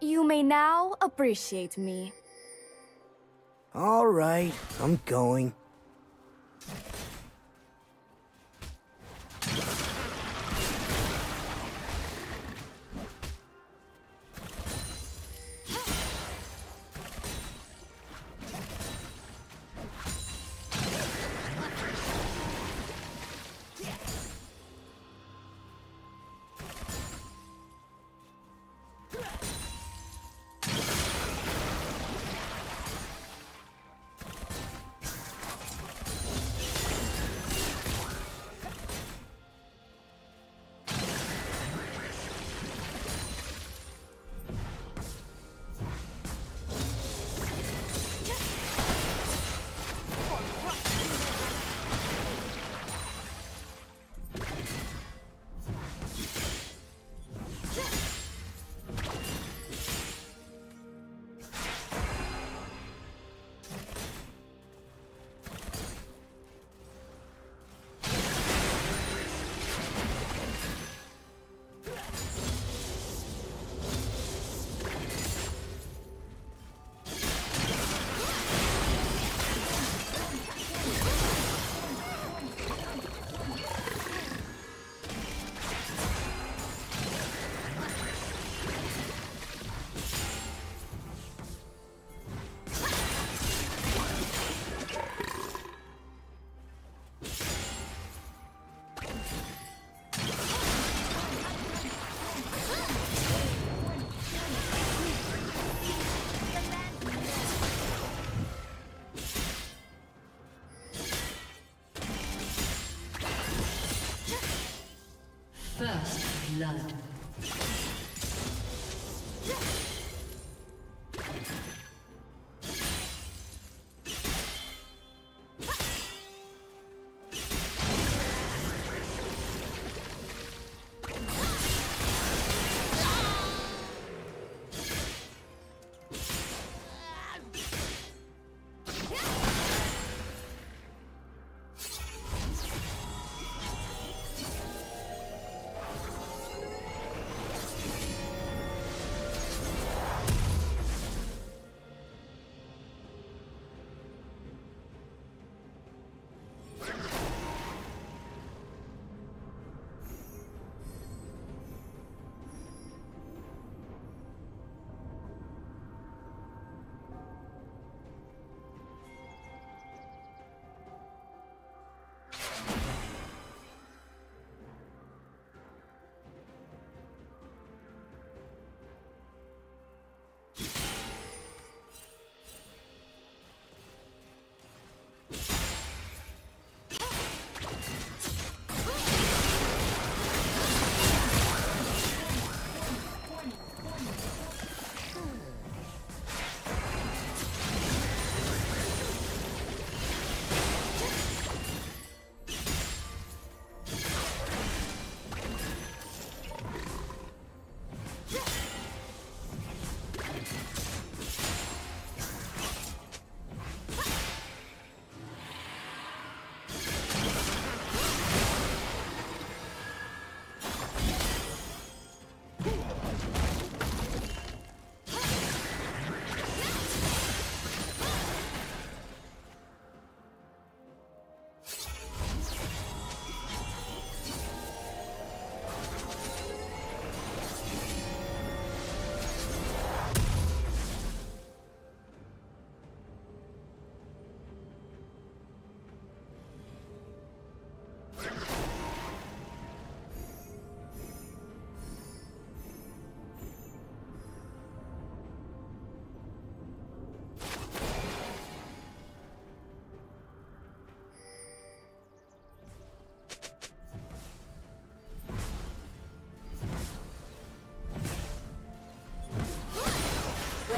You may now appreciate me. All right, I'm going. First blood.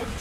The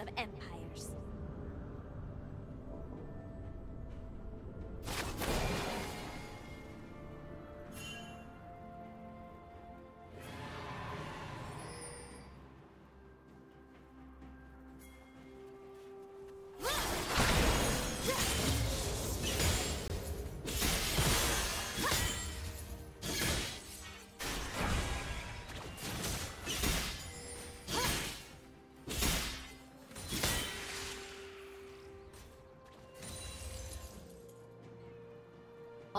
Of empires.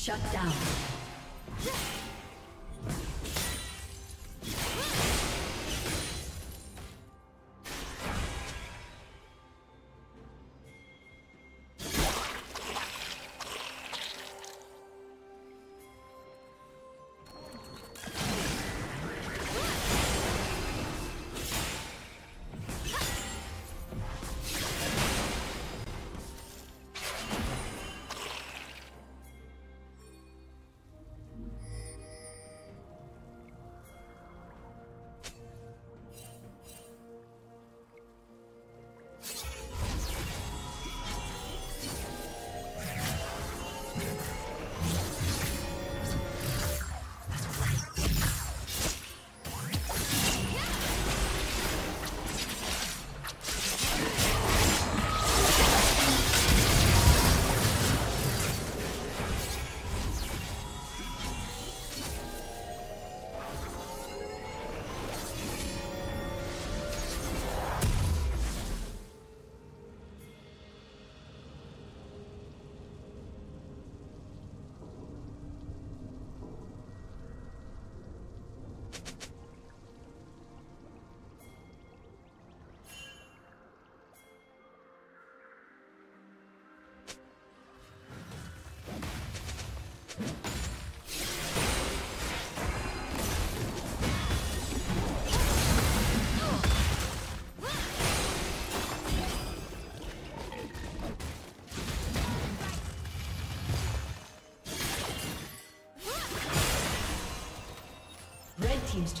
Shut down. team's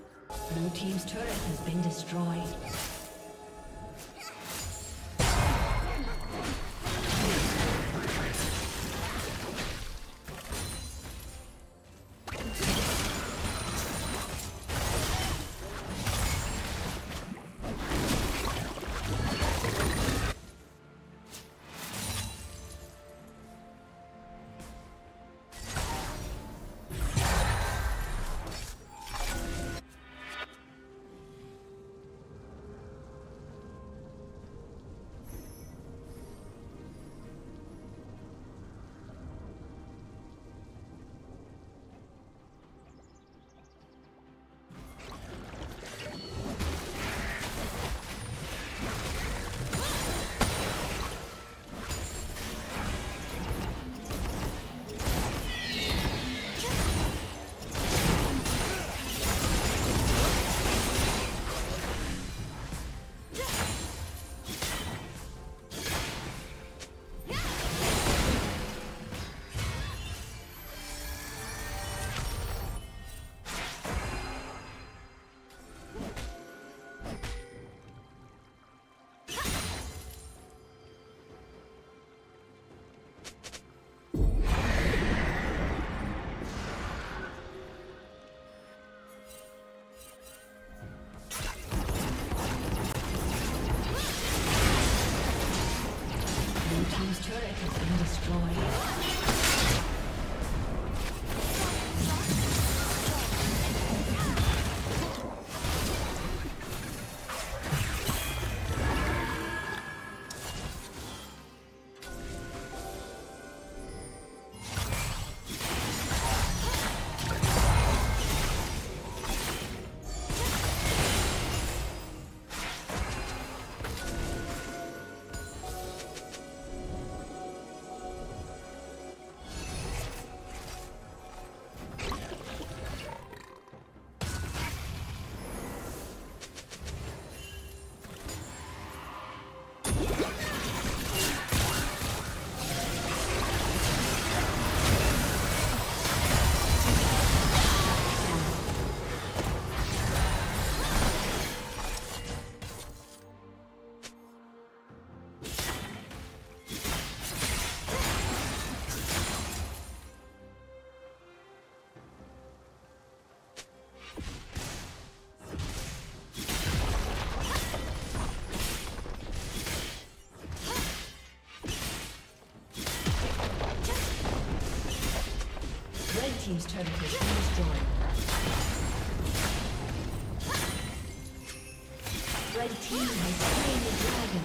Blue team's turret has been destroyed. Team's turret has been destroyed. Red team has slain the dragon.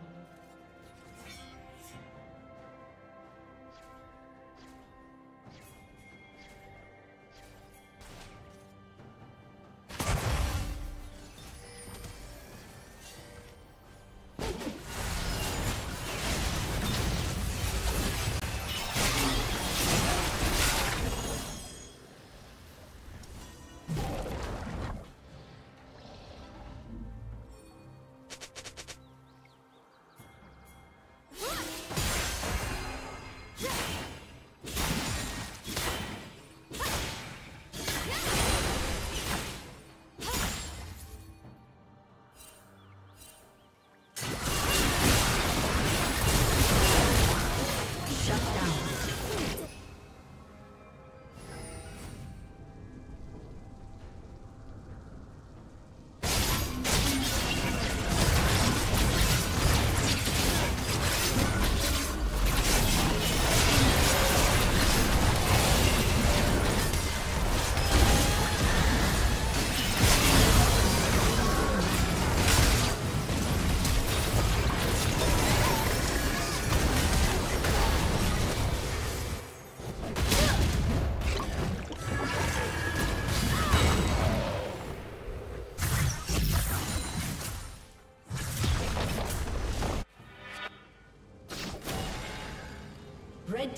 Red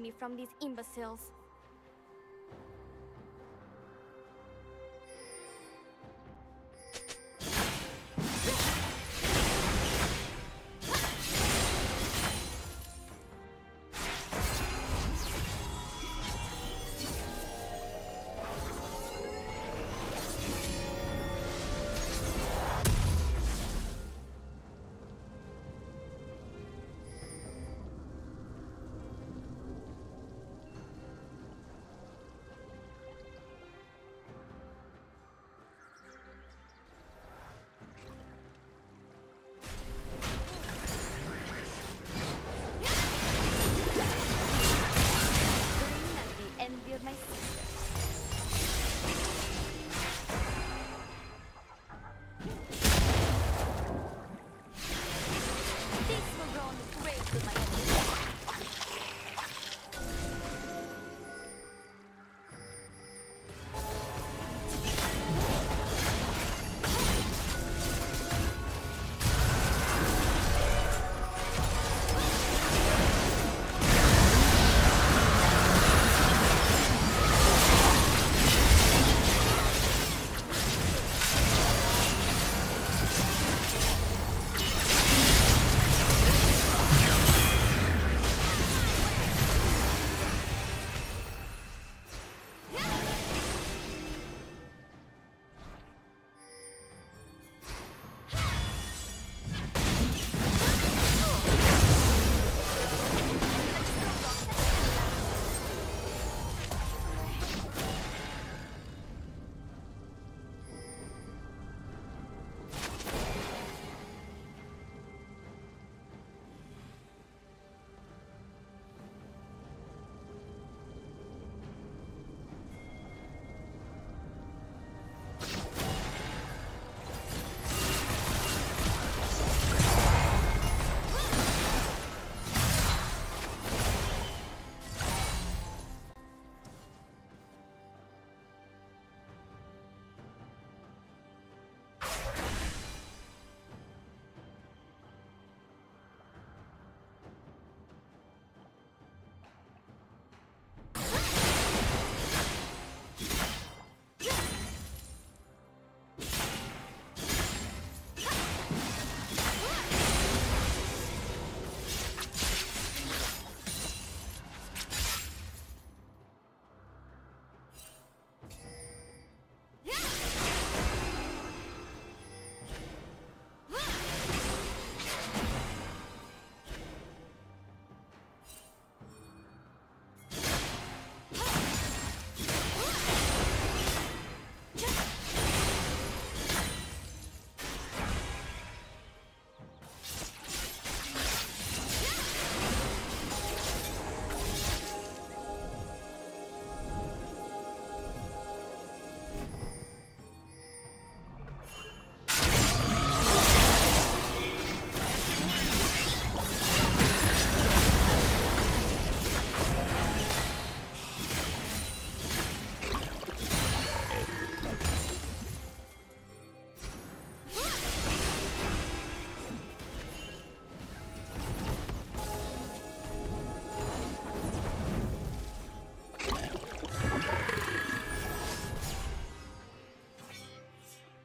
Me from these imbeciles.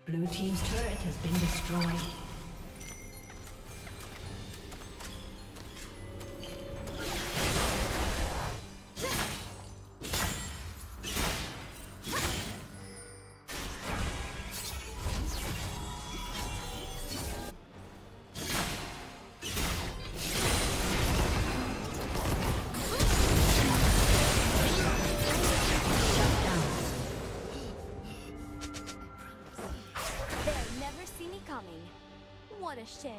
Blue team's turret has been destroyed. a shame.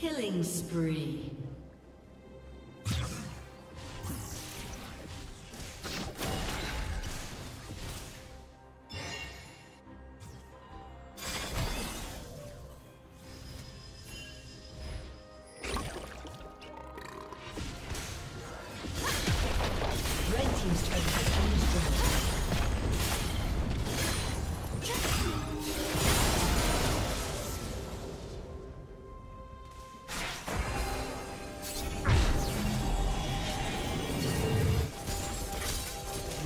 Killing spree.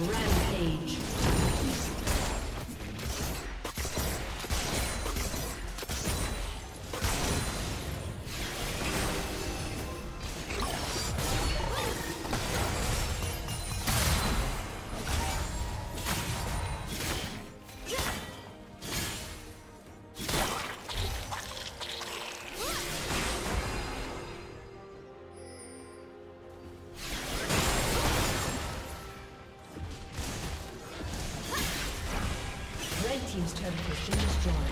Rampage. Team's turn for James John.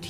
Blue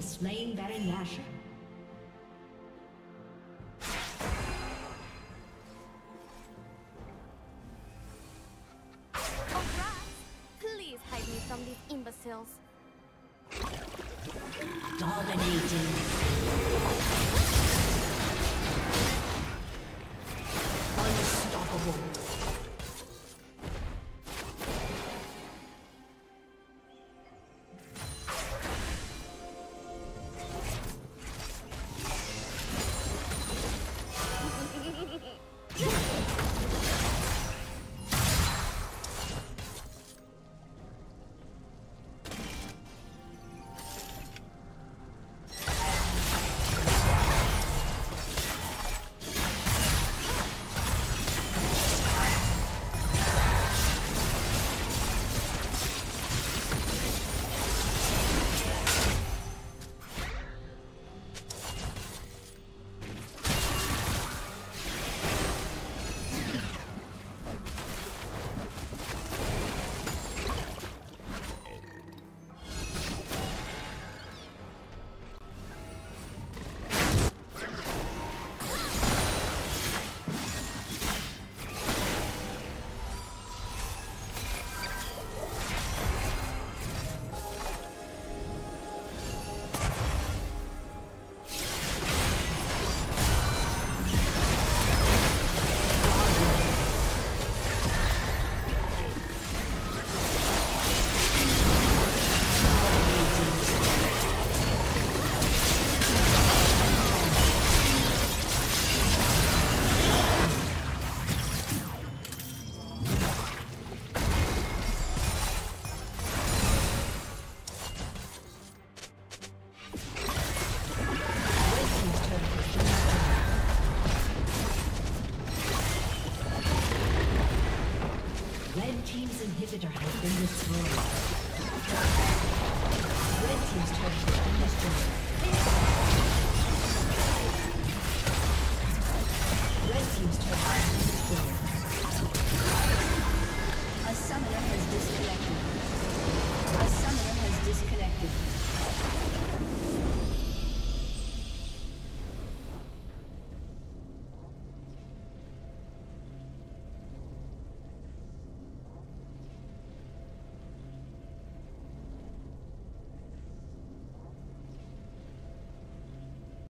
Slain Baron Nashor. Oh, please hide me from these imbeciles. Dominating. Unstoppable. Inhibitor has been destroyed.